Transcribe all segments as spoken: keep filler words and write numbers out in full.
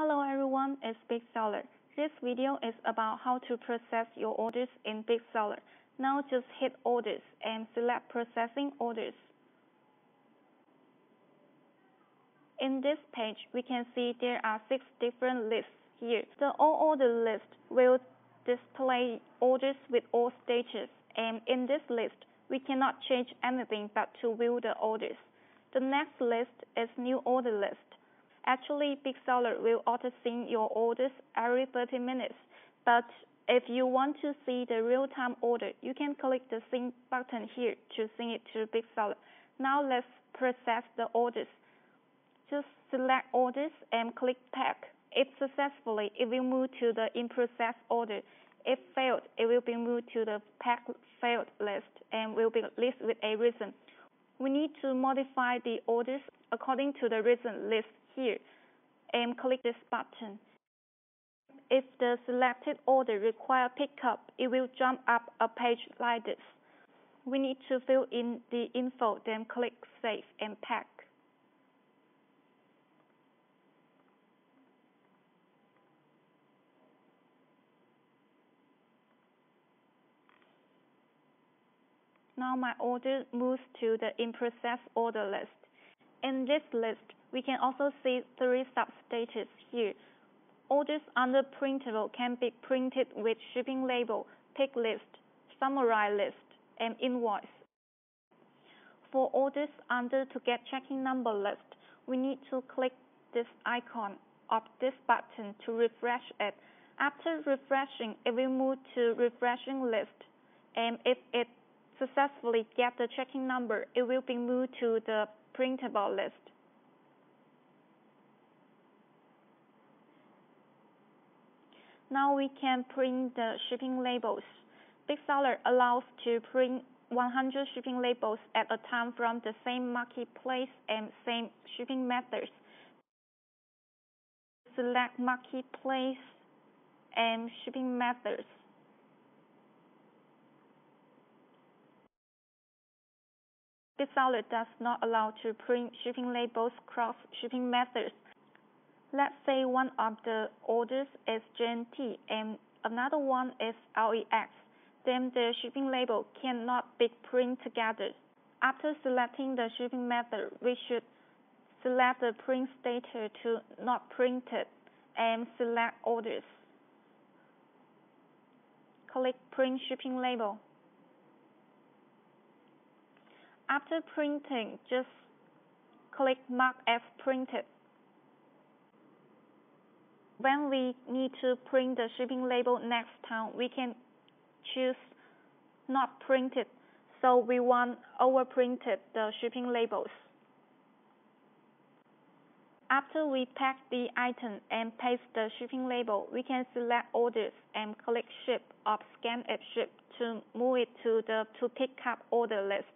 Hello everyone, it's BigSeller. This video is about how to process your orders in BigSeller. Now just hit orders and select processing orders. In this page, we can see there are six different lists here. The all order list will display orders with all stages, and in this list, we cannot change anything but to view the orders. The next list is new order list. Actually, BigSeller will auto-sync your orders every thirty minutes, but if you want to see the real-time order, you can click the sync button here to sync it to BigSeller. Now let's process the orders. Just select orders and click pack. If successfully, it will move to the in-process order. If failed, it will be moved to the pack failed list and will be listed with a reason. We need to modify the orders according to the reason list here and click this button. If the selected order requires pickup, it will jump up a page like this. We need to fill in the info, then click Save and Pack. Now my order moves to the in-process order list. In this list, we can also see three sub-stages here. Orders under printable can be printed with shipping label, pick list, summary list, and invoice. For orders under to get tracking number list, we need to click this icon of this button to refresh it. After refreshing, it will move to refreshing list, and if it successfully gets the tracking number, it will be moved to the printable list. Now we can print the shipping labels. BigSeller allows to print one hundred shipping labels at a time from the same marketplace and same shipping methods. Select marketplace and shipping methods. BigSeller does not allow to print shipping labels across shipping methods. Let's say one of the orders is J N T and another one is L E X. Then the shipping label cannot be printed together. After selecting the shipping method, we should select the print status to not printed and select orders. Click Print Shipping Label. After printing, just click Mark as Printed. When we need to print the shipping label next time, we can choose Not Printed, so we want overprinted the shipping labels. After we pack the item and paste the shipping label, we can select Orders and click Ship or Scan as Ship to move it to the To Pick Up order list.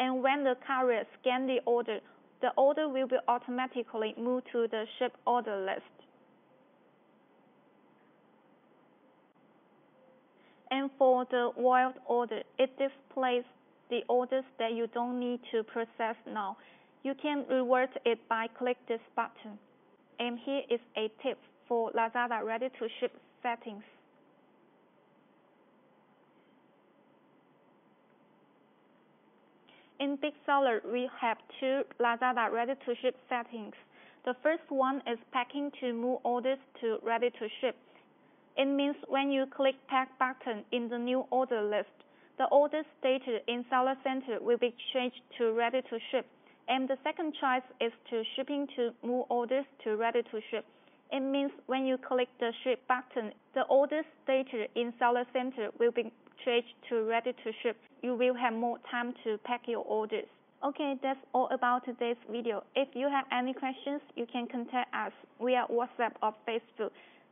And when the carrier scans the order, the order will be automatically moved to the ship order list. And for the wild order, it displays the orders that you don't need to process now. You can revert it by clicking this button. And here is a tip for Lazada ready-to-ship settings. In BigSeller, we have two Lazada ready-to-ship settings. The first one is packing to move orders to ready-to-ship. It means when you click Pack button in the new order list, the order status in Seller Center will be changed to ready-to-ship. And the second choice is to shipping to move orders to ready-to-ship. It means when you click the Ship button, the order status in Seller Center will be change to ready to ship. You will have more time to pack your orders. Okay, that's all about today's video. If you have any questions, you can contact us via WhatsApp or Facebook.